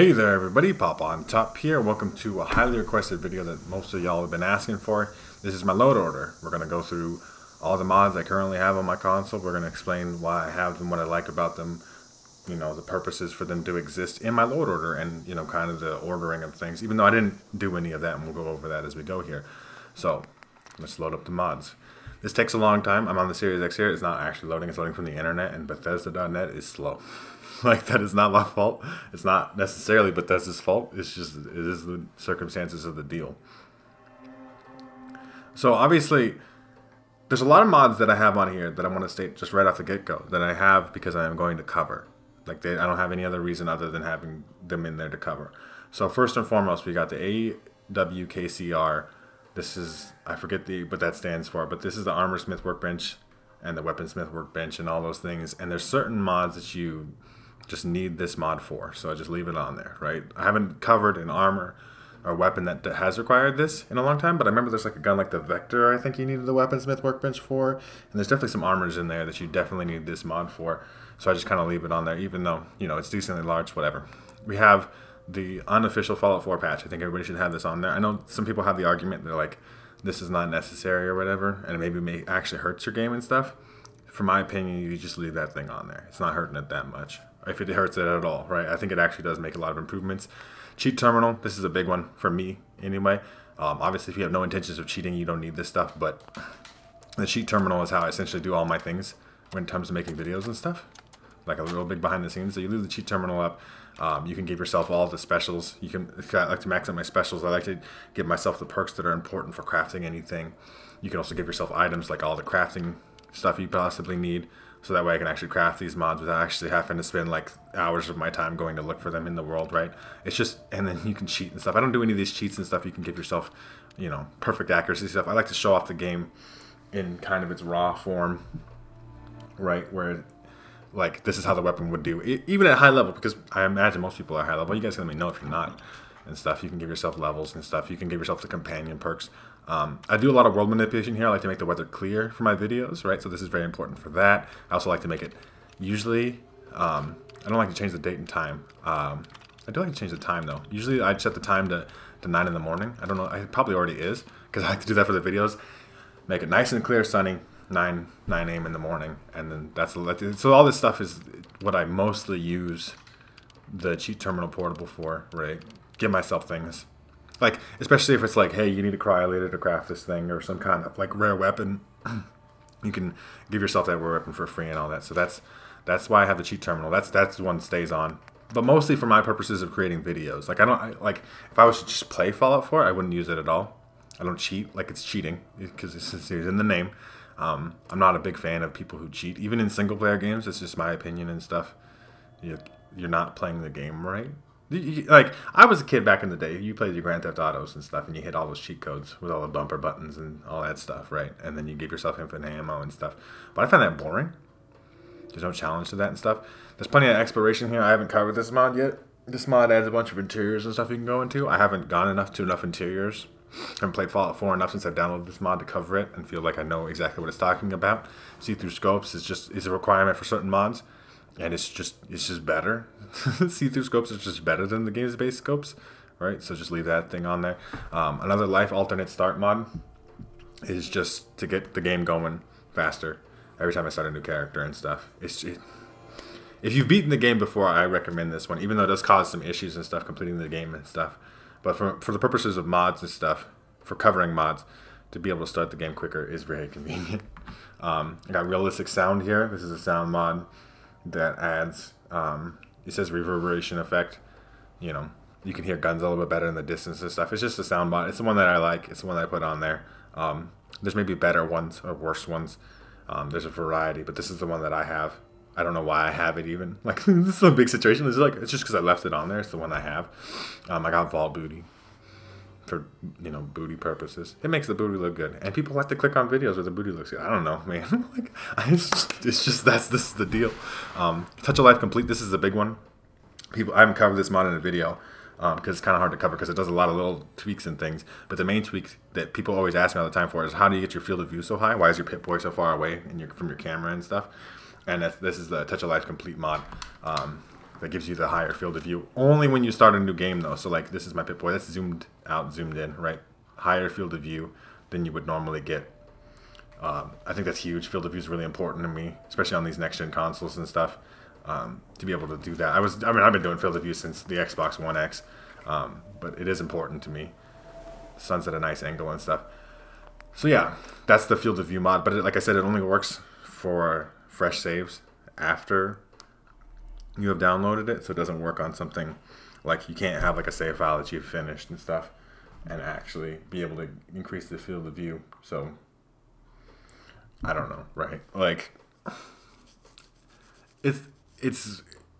Hey there everybody, POPONTOP here. Welcome to a highly requested video that most of y'all have been asking for. This is my load order. We're going to go through all the mods I currently have on my console. We're going to explain why I have them, what I like about them, you know, the purposes for them to exist in my load order and, you know, kind of the ordering of things, even though I didn't do any of that, and we'll go over that as we go here. So, let's load up the mods. This takes a long time. I'm on the Series X here. It's not actually loading. It's loading from the internet, and Bethesda.net is slow. Like, that is not my fault. It's not necessarily Bethesda's fault. It's just, it is the circumstances of the deal. So obviously, there's a lot of mods that I have on here that I want to state just right off the get-go that I have because I am going to cover. Like, I don't have any other reason other than having them in there to cover. So first and foremost, we got the AWKCR. This is, I forget what that stands for, but this is the Armorsmith Workbench and the Weaponsmith Workbench and all those things. And there's certain mods that you just need this mod for, so I just leave it on there, right? I haven't covered an armor or weapon that has required this in a long time, but I remember there's like a gun like the Vector, I think you needed the Weaponsmith Workbench for, and there's definitely some armors in there that you definitely need this mod for, so I just kind of leave it on there, even though, you know, it's decently large, whatever. We have the unofficial Fallout 4 patch. I think everybody should have this on there. I know some people have the argument, they're like, this is not necessary or whatever, and it maybe may actually hurts your game and stuff. For my opinion, you just leave that thing on there. It's not hurting it that much, if it hurts it at all, right? I think it actually does make a lot of improvements. Cheat Terminal, this is a big one for me anyway. Obviously, if you have no intentions of cheating, you don't need this stuff, but the Cheat Terminal is how I essentially do all my things when it comes to making videos and stuff. Like a little big behind the scenes. So you leave the Cheat Terminal up. You can give yourself all the specials. You can, I like to max out my specials. I like to give myself the perks that are important for crafting anything. You can also give yourself items, like all the crafting stuff you possibly need. So that way I can actually craft these mods without actually having to spend like hours of my time going to look for them in the world, right? It's just, and then you can cheat and stuff. I don't do any of these cheats and stuff. You can give yourself, you know, perfect accuracy stuff. I like to show off the game in kind of its raw form, right? Where like, this is how the weapon would do, even at high level, because I imagine most people are high level. You guys can let me know if you're not and stuff. You can give yourself levels and stuff. You can give yourself the companion perks. I do a lot of world manipulation here. I like to make the weather clear for my videos, right? So this is very important for that. I also like to make it usually, I don't like to change the date and time. I do like to change the time though. Usually I set the time to 9 in the morning. I don't know, it probably already is, because I like to do that for the videos. Make it nice and clear, sunny, 9 a.m. in the morning. And then that's, so all this stuff is what I mostly use the Cheat Terminal portable for, right? Give myself things. Like, especially if it's like, hey, you need a cryolator to craft this thing or some kind of like rare weapon, you can give yourself that rare weapon for free and all that. So that's why I have the Cheat Terminal. That's the one that stays on. But mostly for my purposes of creating videos. Like, like if I was to just play Fallout 4, I wouldn't use it at all. I don't cheat. Like, it's cheating because it's in the name. I'm not a big fan of people who cheat, even in single player games. It's just my opinion and stuff. You're not playing the game right. Like, I was a kid back in the day, you played your Grand Theft Autos and stuff, and you hit all those cheat codes with all the bumper buttons and all that stuff, right? And then you give yourself infinite ammo and stuff. But I find that boring. There's no challenge to that and stuff. There's plenty of exploration here. I haven't covered this mod yet. This mod adds a bunch of interiors and stuff you can go into. I haven't gone enough interiors. I haven't played Fallout 4 enough since I've downloaded this mod to cover it and feel like I know exactly what it's talking about. See-through Scopes is a requirement for certain mods. And it's just better. See-through scopes is just better than the game's base scopes, right? So just leave that thing on there. Another Life alternate start mod is just to get the game going faster every time I start a new character and stuff. If you've beaten the game before, I recommend this one, even though it does cause some issues and stuff completing the game and stuff. But for the purposes of mods and stuff, for covering mods, to be able to start the game quicker is very convenient. I got Realistic Sound here. This is a sound mod that adds, it says reverberation effect, you know, you can hear guns a little bit better in the distance and stuff. It's just a sound mod. It's the one that I like. It's the one that I put on there. There's maybe better ones or worse ones. There's a variety, but this is the one that I have. I don't know why I have it even. Like, this is a big situation. This is like, it's just because I left it on there. It's the one I have. I got Vault Booty for, you know, booty purposes. It makes the booty look good, and people like to click on videos where the booty looks good. I don't know, man. Like, it's just this is the deal. Touch of Life Complete. This is a big one. People, I haven't covered this mod in a video because it's kind of hard to cover because it does a lot of little tweaks and things. But the main tweak that people always ask me all the time for is, how do you get your field of view so high? Why is your Pip-Boy so far away from your camera and stuff? And this is the Touch of Life Complete mod. that gives you the higher field of view. Only when you start a new game, though. So, like, this is my Pip Boy. That's zoomed out, zoomed in, right? Higher field of view than you would normally get. I think that's huge. Field of view is really important to me, especially on these next-gen consoles and stuff, to be able to do that. I've been doing field of view since the Xbox One X, but it is important to me. Sun's at a nice angle and stuff. So, yeah, that's the field of view mod. But, like I said, it only works for fresh saves after you have downloaded it, so it doesn't work on something like you can't have like a save file that you've finished and stuff and actually be able to increase the field of view. So I don't know, right? Like, it's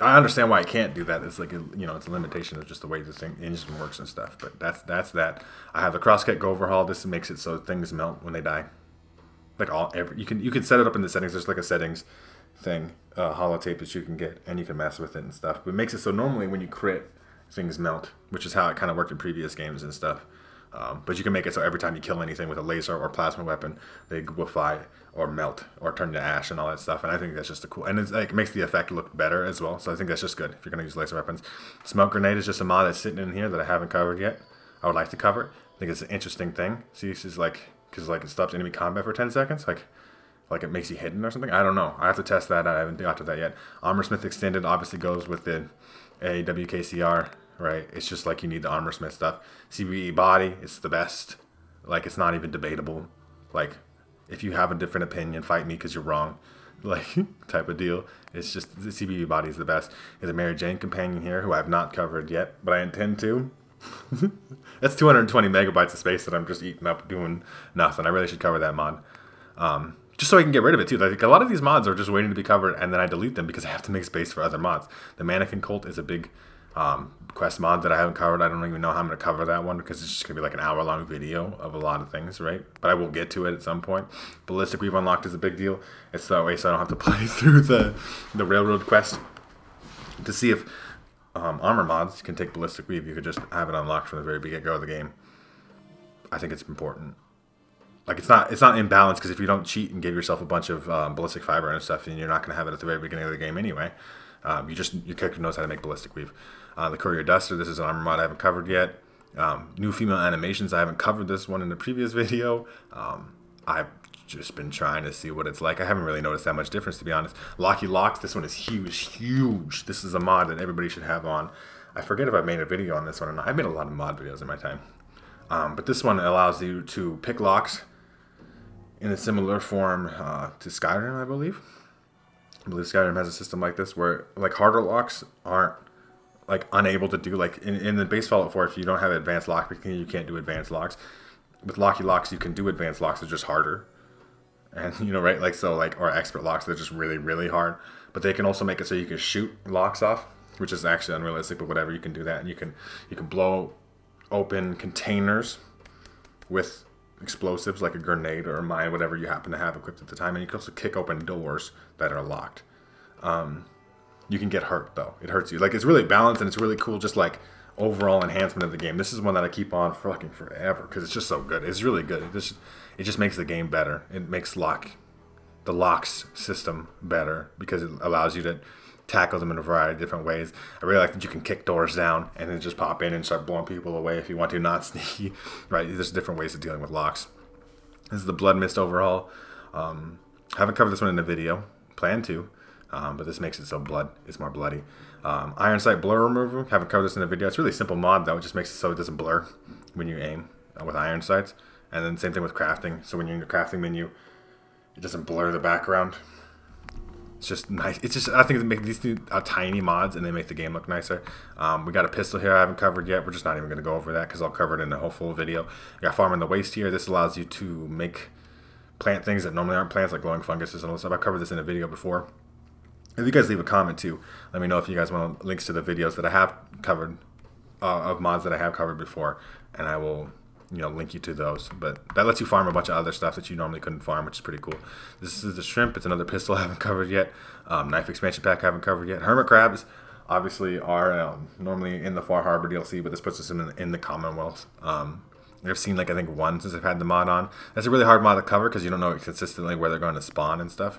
I understand why I can't do that. It's like it's a limitation of just the way this thing engine works and stuff. But that's that. I have the Crosscut Go Overhaul. This makes it so things melt when they die. Like you can set it up in the settings. There's like a settings thing, holotape that you can get, and you can mess with it and stuff. But it makes it so normally when you crit, things melt, which is how it kind of worked in previous games and stuff. But you can make it so every time you kill anything with a laser or plasma weapon, they liquefy or melt or turn to ash and all that stuff. And I think that's just a cool, and it's like it makes the effect look better as well. So I think that's just good if you're gonna use laser weapons. Smoke Grenade is just a mod that's sitting in here that I haven't covered yet. I would like to cover it. I think it's an interesting thing. See, this is like it stops enemy combat for 10 seconds, like it makes you hidden or something. I don't know. I have to test that. I haven't got to that yet. Armorsmith Extended obviously goes with the AWKCR, right? It's just like you need the Armorsmith stuff. CBE body, it's the best. Like, it's not even debatable. Like, if you have a different opinion, fight me because you're wrong. Like, type of deal. It's just the CBE body is the best. There's a Mary Jane companion here who I have not covered yet, but I intend to. That's 220 megabytes of space that I'm just eating up doing nothing. I really should cover that mod. Just so I can get rid of it too. I think a lot of these mods are just waiting to be covered, and then I delete them because I have to make space for other mods. The Mannequin Cult is a big quest mod that I haven't covered. I don't even know how I'm going to cover that one because it's just going to be like an hour-long video of a lot of things, right? But I will get to it at some point. Ballistic Weave Unlocked is a big deal. It's that way so I don't have to play through the railroad quest to see if armor mods can take Ballistic Weave. You could just have it unlocked from the very get-go of the game. I think it's important. Like, it's not imbalanced, because if you don't cheat and give yourself a bunch of ballistic fiber and stuff, then you're not going to have it at the very beginning of the game anyway. Your character knows how to make Ballistic Weave. The Courier Duster, this is an armor mod I haven't covered yet. New Female Animations, I haven't covered this one in the previous video. I've just been trying to see what it's like. I haven't really noticed that much difference, to be honest. Locky Locks, this one is huge. This is a mod that everybody should have on. I forget if I made a video on this one or not. I've made a lot of mod videos in my time. But this one allows you to pick locks in a similar form to Skyrim, I believe. I believe Skyrim has a system like this where, like, harder locks aren't, like, unable to do, like, in the base Fallout 4, if you don't have advanced lock picking, you can't do advanced locks. With Locky Locks, you can do advanced locks, they're just harder. And, you know, right, like, so, like, or expert locks, they're just really, really hard. But they can also make it so you can shoot locks off, which is actually unrealistic, but whatever, you can do that. And you can blow open containers with explosives like a grenade or a mine, whatever you happen to have equipped at the time, and you can also kick open doors that are locked. You can get hurt though, it hurts you. Like, it's really balanced and it's really cool, just like overall enhancement of the game. This is one that I keep on fucking forever because it's just so good. It's really good. It just makes the game better. It makes the locks system better because it allows you to tackle them in a variety of different ways. I really like that you can kick doors down and then just pop in and start blowing people away if you want to, not sneaky, right? There's different ways of dealing with locks. This is the Blood Mist overhaul. Haven't covered this one in a video, plan to, but this makes it so it's more bloody. Iron Sight Blur Remover, haven't covered this in a video. It's a really simple mod though. It just makes it so it doesn't blur when you aim with iron sights. And then same thing with crafting. So when you're in the crafting menu, it doesn't blur the background. It's just nice. It's just, I think they make these two tiny mods and they make the game look nicer. We got a pistol here I haven't covered yet. We're just not even going to go over that because I'll cover it in a whole full video. I got Farming the Waste here. This allows you to plant things that normally aren't plants, like glowing funguses and all this stuff. I covered this in a video before. If you guys leave a comment too, let me know if you guys want links to the videos that I have covered, of mods that I have covered before, and I will link you to those. But that lets you farm a bunch of other stuff that you normally couldn't farm, which is pretty cool. This is the shrimp. It's another pistol I haven't covered yet. Knife Expansion Pack I haven't covered yet. Hermit Crabs obviously are normally in the Far Harbor DLC, but this puts us in the Commonwealth. I've seen, like, I think one since I've had the mod on. That's a really hard mod to cover because you don't know consistently where they're going to spawn and stuff.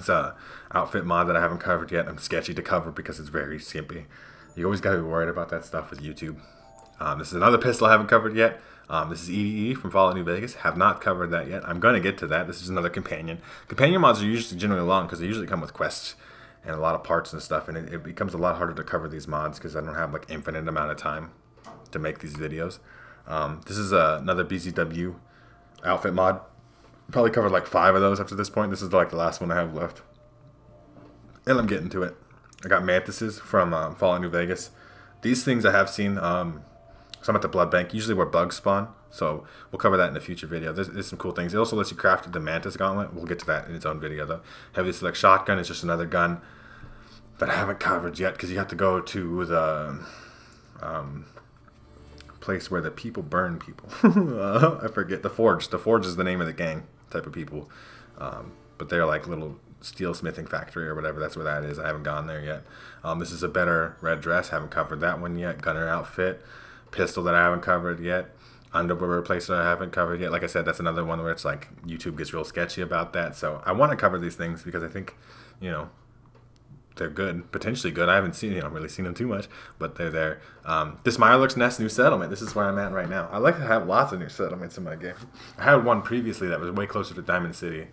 It's an outfit mod that I haven't covered yet. I'm sketchy to cover because it's very skimpy. You always got to be worried about that stuff with YouTube. This is another pistol I haven't covered yet. This is EDE from Fallout New Vegas. Have not covered that yet. I'm going to get to that. This is another companion. Companion mods are usually generally long because they usually come with quests and a lot of parts and stuff. And it becomes a lot harder to cover these mods because I don't have like infinite amount of time to make these videos. This is another BZW outfit mod. Probably covered like 5 of those up to this point. This is like the last one I have left. And I'm getting to it. I got mantises from Fallout New Vegas. These things I have seen. Some at the blood bank, usually where bugs spawn, so we'll cover that in a future video. There's some cool things. It also lets you craft the mantis gauntlet. We'll get to that in its own video though. Heavy Select Shotgun is just another gun that I haven't covered yet because you have to go to the place where the people burn people. I forget. The Forge. The Forge is the name of the gang type of people, but they're like little steel smithing factory or whatever. That's where that is. I haven't gone there yet. This is a better red dress. Haven't covered that one yet. Gunner outfit. Pistol that I haven't covered yet. Underwear replacer I haven't covered yet. Like I said, that's another one where it's like YouTube gets real sketchy about that. So I want to cover these things because I think, you know, they're good. Potentially good. I haven't seen, you know, really seen them too much, but they're there. This Myerlux Nest new settlement. This is where I'm at right now. I like to have lots of new settlements in my game. I had one previously that was way closer to Diamond City.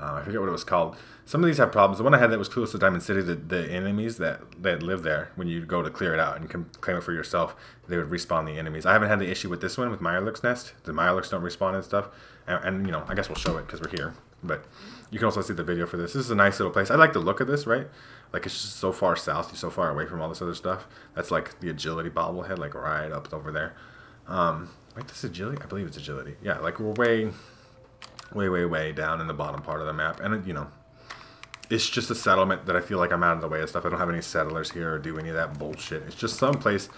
I forget what it was called. Some of these have problems. The one I had that was close to Diamond City, the enemies that live there, when you go to clear it out and claim it for yourself, they would respawn the enemies. I haven't had the issue with this one, with Myerlux Nest. The Myerlux don't respawn and stuff. And you know, I guess we'll show it because we're here. But you can also see the video for this. This is a nice little place. I like the look of this, right? Like, it's just so far south. You're so far away from all this other stuff. That's like the agility bobblehead, like right up over there. Like this agility? I believe it's agility. Yeah, like we're way down in the bottom part of the map, and you know, it's just a settlement that I feel like I'm out of the way of stuff. I don't have any settlers here or do any of that bullshit. It's just some place,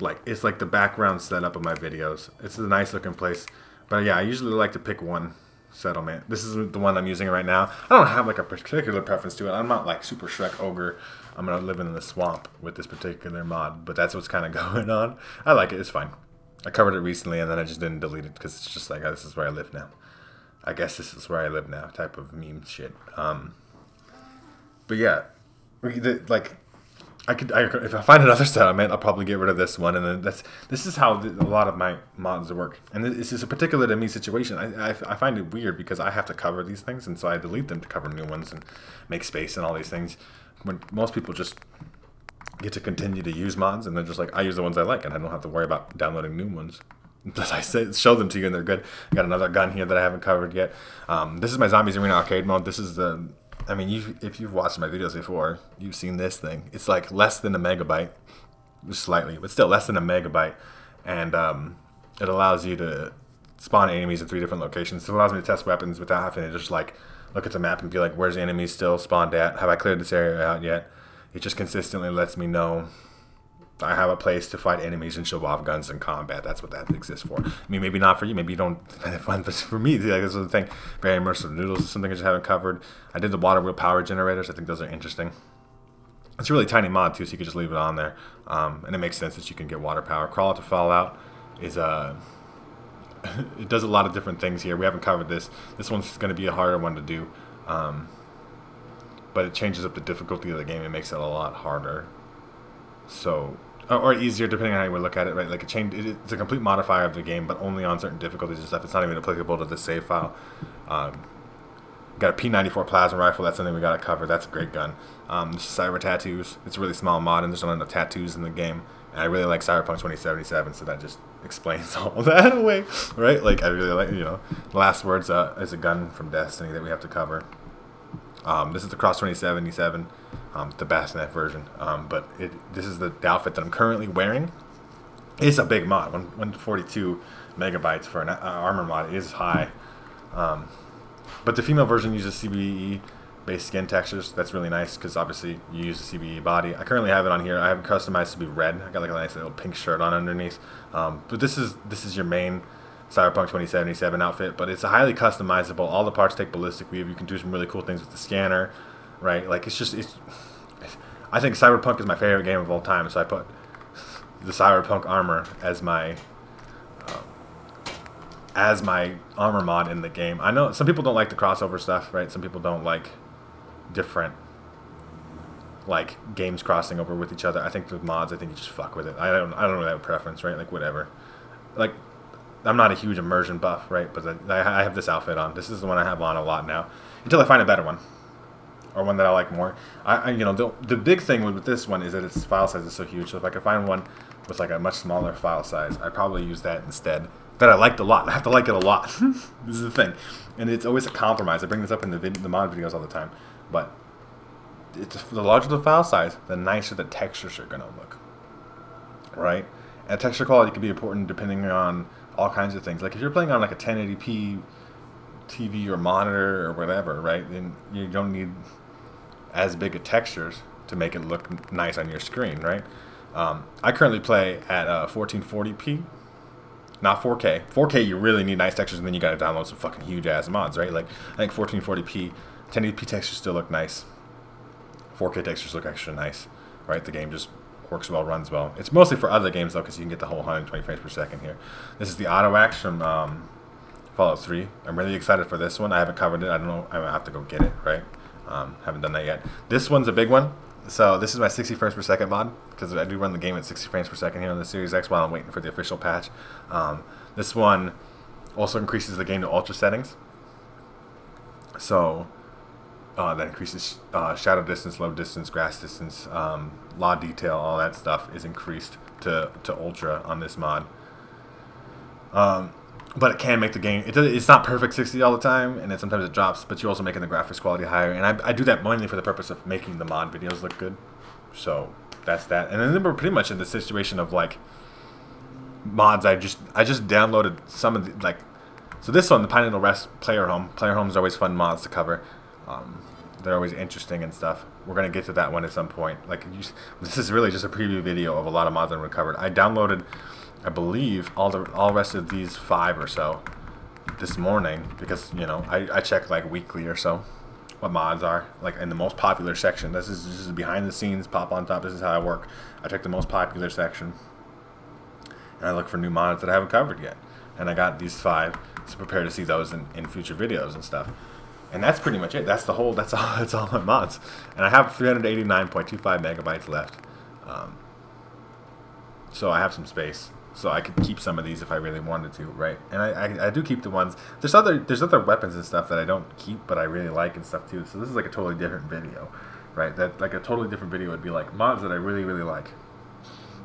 like it's like the background setup of my videos. It's a nice looking place, but yeah, I usually like to pick one settlement. This is the one I'm using right now. I don't have like a particular preference to it. I'm not like super Shrek ogre. I'm gonna live in the swamp with this particular mod, but that's what's kind of going on. I like it. It's fine. I covered it recently, and then I just didn't delete it because it's just like, oh, this is where I live now. I guess this is where I live now, type of meme shit. But yeah, like if I find another settlement, I'll probably get rid of this one, and then this is how a lot of my mods work. And this is a particular to me situation. I find it weird because I have to cover these things, and so I delete them to cover new ones and make space and all these things. When most people just get to continue to use mods, and they're just like, I use the ones I like, and I don't have to worry about downloading new ones. As I said, show them to you and they're good. I got another gun here that I haven't covered yet. This is my Zombies Arena Arcade mode. This is the, I mean, if you've watched my videos before, you've seen this thing. It's like less than a megabyte, slightly, but still less than a megabyte. And it allows you to spawn enemies in 3 different locations. It allows me to test weapons without having to just like look at the map and be like, where's the enemy still spawned at? Have I cleared this area out yet? It just consistently lets me know I have a place to fight enemies and show off guns in combat. That's what that exists for. I mean, maybe not for you. Maybe you don't find it fun, but for me, like, this is the thing. Very immersive noodles is something I just haven't covered. I did the water wheel power generators. I think those are interesting. It's a really tiny mod, too, so you can just leave it on there. And it makes sense that you can get water power. Crawl Out to Fallout is a... it does a lot of different things here. We haven't covered this. This one's going to be a harder one to do. But it changes up the difficulty of the game. It makes it a lot harder. So... or easier, depending on how you look at it, right? Like it's a complete modifier of the game, but only on certain difficulties and stuff. It's not even applicable to the save file. Got a P94 plasma rifle. That's something we got to cover. That's a great gun. This is Cyber Tattoos. It's a really small mod, and there's not enough tattoos in the game. And I really like Cyberpunk 2077, so that just explains all that away, right? Like I really like, you know, the Last Words is a gun from Destiny that we have to cover. This is the Cross 2077, the bassinet version, but this is the outfit that I'm currently wearing. It's a big mod. 142 megabytes for an armor mod is high, but the female version uses CBE-based skin textures. That's really nice because obviously you use the CBE body. I currently have it on here. I have it customized to be red. I got like a nice little pink shirt on underneath, but this is your main Cyberpunk 2077 outfit, but it's highly customizable. All the parts take Ballistic Weave. You can do some really cool things with the scanner, right? Like I think Cyberpunk is my favorite game of all time, so I put the Cyberpunk armor as my armor mod in the game. I know some people don't like the crossover stuff, right? Some people don't like different like games crossing over with each other. I think with mods, I think you just fuck with it. I don't really have a preference, right? Like whatever. Like I'm not a huge immersion buff, right? But I have this outfit on. This is the one I have on a lot now, until I find a better one, or one that I like more. You know, the big thing with this one is that its file size is so huge. So if I could find one with like a much smaller file size, I probably use that instead. That I liked a lot. I have to like it a lot. This is the thing, and it's always a compromise. I bring this up in the mod videos all the time, but it's the larger the file size, the nicer the textures are gonna look, right? And texture quality can be important depending on all kinds of things. Like if you're playing on like a 1080p TV or monitor or whatever, right? Then you don't need as big of textures to make it look nice on your screen, right? I currently play at 1440p, not 4K. 4K, you really need nice textures, and then you gotta download some fucking huge ass mods, right? Like I think 1440p, 1080p textures still look nice. 4K textures look extra nice, right? The game just works well, runs well. It's mostly for other games though, because you can get the whole 120 frames per second here. This is the AWKCR from Fallout 3. I'm really excited for this one. I haven't covered it. I don't know. I'm gonna have to go get it, right? Haven't done that yet. This one's a big one. So this is my 60 frames per second mod, because I do run the game at 60 frames per second here on the Series X while I'm waiting for the official patch. This one also increases the game to ultra settings. So that increases shadow distance, low distance, grass distance, law detail, all that stuff is increased to ultra on this mod. But it can make the game, it's not perfect 60 all the time, and then sometimes it drops, but you're also making the graphics quality higher, and I do that mainly for the purpose of making the mod videos look good. So that's that. And then we're pretty much in the situation of like mods. I just downloaded some of the, like, so this one, the Pine Needle Rest Player Home. Player Homes are always fun mods to cover. They're always interesting and stuff. We're gonna get to that one at some point. Like, this is really just a preview video of a lot of mods that we covered. I downloaded, I believe, all rest of these 5 or so this morning, because you know I check like weekly or so what mods are like in the most popular section. This is behind the scenes POPONTOP. This is how I work. I check the most popular section and I look for new mods that I haven't covered yet. And I got these 5, so prepare to see those in future videos and stuff. And that's pretty much it. That's the whole. That's all my mods. And I have 389.25 megabytes left, so I have some space. So I could keep some of these if I really wanted to, right? And I do keep the ones. There's other weapons and stuff that I don't keep, but I really like and stuff too. So this is like a totally different video, right? That like a totally different video would be like mods that I really like,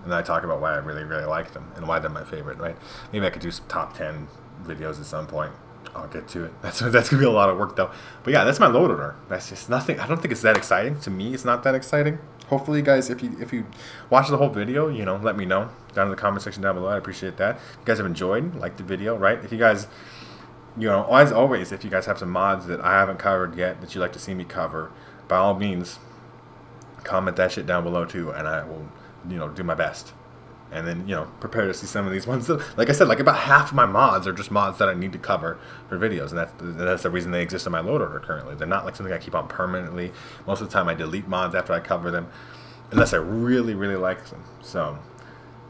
and then I talk about why I really like them and why they're my favorite, right? Maybe I could do some top 10 videos at some point. I'll get to it. That's gonna be a lot of work though. But yeah, that's my load order. That's just nothing. I don't think it's that exciting. To me, it's not that exciting. Hopefully, you guys, if you watch the whole video, you know, let me know down in the comment section down below. I appreciate that. If you guys have enjoyed, like the video, right? If you guys, you know, as always, if you guys have some mods that I haven't covered yet that you'd like to see me cover, by all means, comment that shit down below too, and I will, you know, do my best. And then, you know, prepare to see some of these ones. Like I said, like about half of my mods are just mods that I need to cover for videos. And that's the reason they exist in my load order currently. They're not like something I keep on permanently. Most of the time I delete mods after I cover them, unless I really like them. So,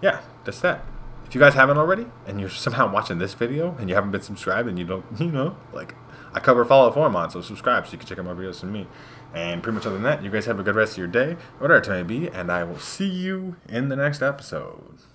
yeah, that's that. If you guys haven't already, and you're somehow watching this video, and you haven't been subscribed, and you don't, you know, like, I cover Fallout 4 mods, so subscribe so you can check out my videos from me. And pretty much other than that, you guys have a good rest of your day, whatever it may be, and I will see you in the next episode.